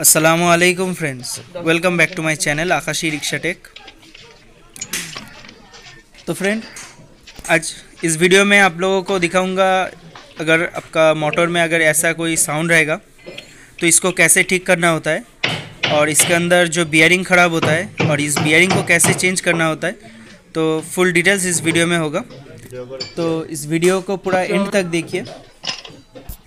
अस्सलामुअलैकुम friends, welcome back to my channel Akash e rickshaw tech. तो friend, आज इस वीडियो में आप लोगों को दिखाऊंगा अगर आपका मोटर में अगर ऐसा कोई साउंड रहेगा तो इसको कैसे ठीक करना होता है, और इसके अंदर जो बियरिंग ख़राब होता है और इस बियरिंग को कैसे चेंज करना होता है, तो फुल डिटेल्स इस वीडियो में होगा। तो इस वीडियो को पूरा एंड तक देखिए,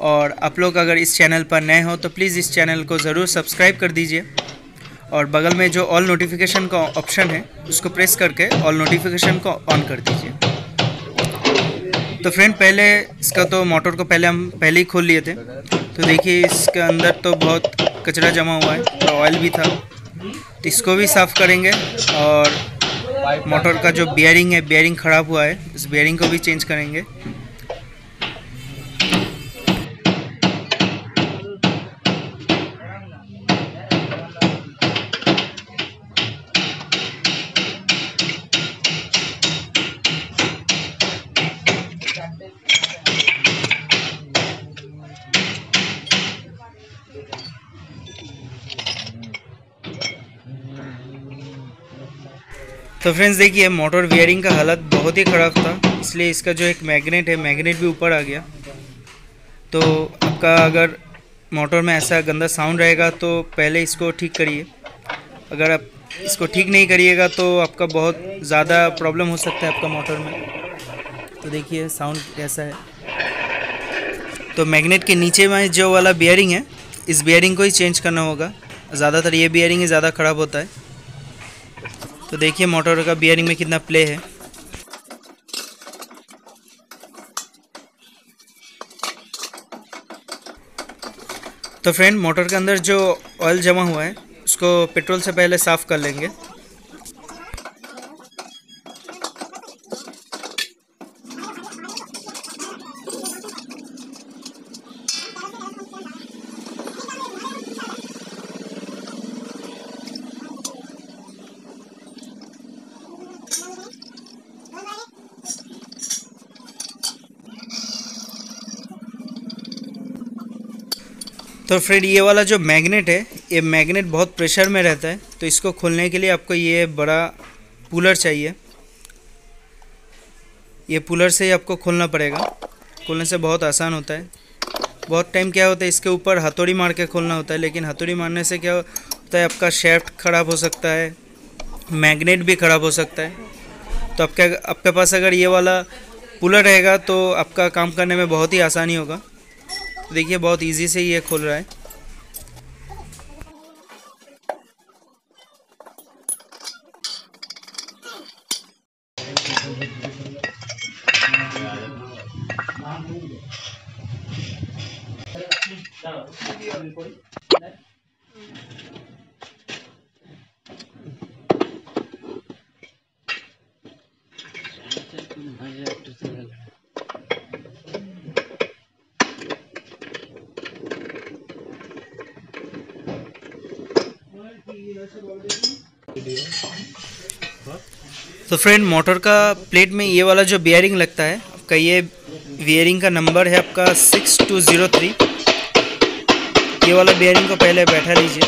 और आप लोग अगर इस चैनल पर नए हो तो प्लीज़ इस चैनल को ज़रूर सब्सक्राइब कर दीजिए, और बगल में जो ऑल नोटिफिकेशन का ऑप्शन है उसको प्रेस करके ऑल नोटिफिकेशन को ऑन कर दीजिए। तो फ्रेंड, पहले इसका तो मोटर को हम पहले ही खोल लिए थे, तो देखिए इसके अंदर तो बहुत कचरा जमा हुआ है, तो ऑयल भी था, तो इसको भी साफ़ करेंगे। और मोटर का जो बियरिंग है, बियरिंग ख़राब हुआ है, उस बियरिंग को भी चेंज करेंगे। तो फ्रेंड्स देखिए, मोटर बियरिंग का हालत बहुत ही ख़राब था, इसलिए इसका जो एक मैग्नेट है, मैग्नेट भी ऊपर आ गया। तो आपका अगर मोटर में ऐसा गंदा साउंड रहेगा तो पहले इसको ठीक करिए। अगर आप इसको ठीक नहीं करिएगा तो आपका बहुत ज़्यादा प्रॉब्लम हो सकता है आपका मोटर में। तो देखिए साउंड कैसा है। तो मैग्नेट के नीचे में जो वाला बियरिंग है, इस बियरिंग को ही चेंज करना होगा। ज़्यादातर ये बियरिंग ही ज़्यादा ख़राब होता है। तो देखिए मोटर का बियरिंग में कितना प्ले है। तो फ्रेंड, मोटर के अंदर जो ऑयल जमा हुआ है उसको पेट्रोल से पहले साफ़ कर लेंगे। तो फ्रेंड, ये वाला जो मैग्नेट है, ये मैग्नेट बहुत प्रेशर में रहता है, तो इसको खोलने के लिए आपको ये बड़ा पुलर चाहिए। ये पुलर से ही आपको खोलना पड़ेगा। खोलने से बहुत आसान होता है। बहुत टाइम क्या होता है, इसके ऊपर हथौड़ी मार के खोलना होता है, लेकिन हथौड़ी मारने से क्या होता है, आपका शेफ्ट ख़राब हो सकता है, मैग्नेट भी ख़राब हो सकता है। तो आपके पास अगर ये वाला पुलर रहेगा तो आपका काम करने में बहुत ही आसानी होगा। देखिए बहुत इजी से ये खोल रहा है। तो फ्रेंड, मोटर का प्लेट में ये वाला जो बियरिंग लगता है, आपका ये बियरिंग का नंबर है आपका 6203। ये वाला बियरिंग को पहले बैठा लीजिए।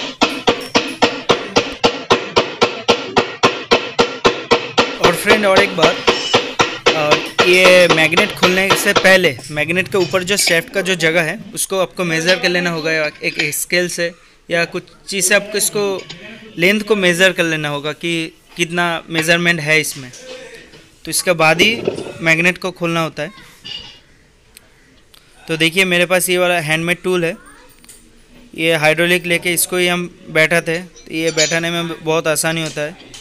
और फ्रेंड, और एक बात, ये मैग्नेट खोलने से पहले मैग्नेट के ऊपर जो शेफ्ट का जो जगह है उसको आपको मेज़र कर लेना होगा, एक स्केल से या कुछ चीज़ से आपको इसको लेंथ को मेज़र कर लेना होगा कि कितना मेज़रमेंट है इसमें। तो इसके बाद ही मैग्नेट को खोलना होता है। तो देखिए मेरे पास ये वाला हैंडमेड टूल है, ये हाइड्रोलिक लेके इसको ही हम बैठाते हैं, तो ये बैठाने में बहुत आसानी होता है।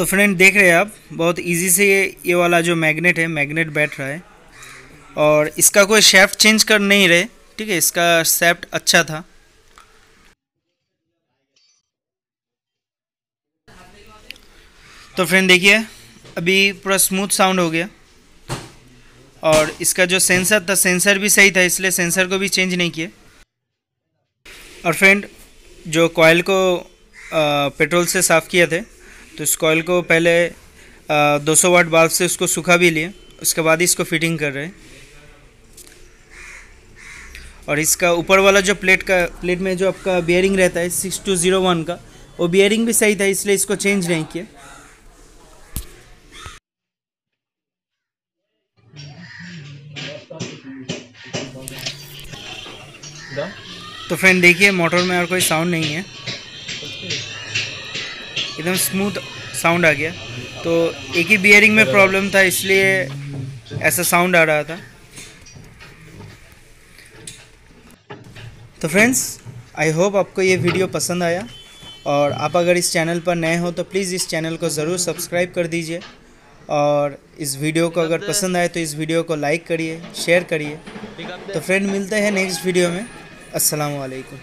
तो फ्रेंड देख रहे हैं आप बहुत इजी से ये वाला जो मैग्नेट है मैग्नेट बैठ रहा है और इसका कोई शेफ्ट चेंज कर नहीं रहे। ठीक है, इसका शेफ्ट अच्छा था। तो फ्रेंड देखिए अभी पूरा स्मूथ साउंड हो गया और इसका जो सेंसर था सेंसर भी सही था, इसलिए सेंसर को भी चेंज नहीं किया। और फ्रेंड जो कॉयल को पेट्रोल से साफ़ किया थे तो इस कॉयल को पहले 200 वाट बल्ब से उसको सूखा भी लिए, उसके बाद ही इसको फिटिंग कर रहे हैं। और इसका ऊपर वाला जो प्लेट में जो आपका बियरिंग रहता है 6201 का, वो बियरिंग भी सही था इसलिए इसको चेंज नहीं किया। तो फ्रेंड देखिए मोटर में और कोई साउंड नहीं है, एकदम स्मूथ साउंड आ गया। तो एक ही बियरिंग में प्रॉब्लम था इसलिए ऐसा साउंड आ रहा था। तो फ्रेंड्स आई होप आपको ये वीडियो पसंद आया और आप अगर इस चैनल पर नए हो तो प्लीज़ इस चैनल को ज़रूर सब्सक्राइब कर दीजिए और इस वीडियो को अगर पसंद आए तो इस वीडियो को लाइक करिए, शेयर करिए। तो फ्रेंड मिलते हैं नेक्स्ट वीडियो में। अस्सलाम वालेकुम।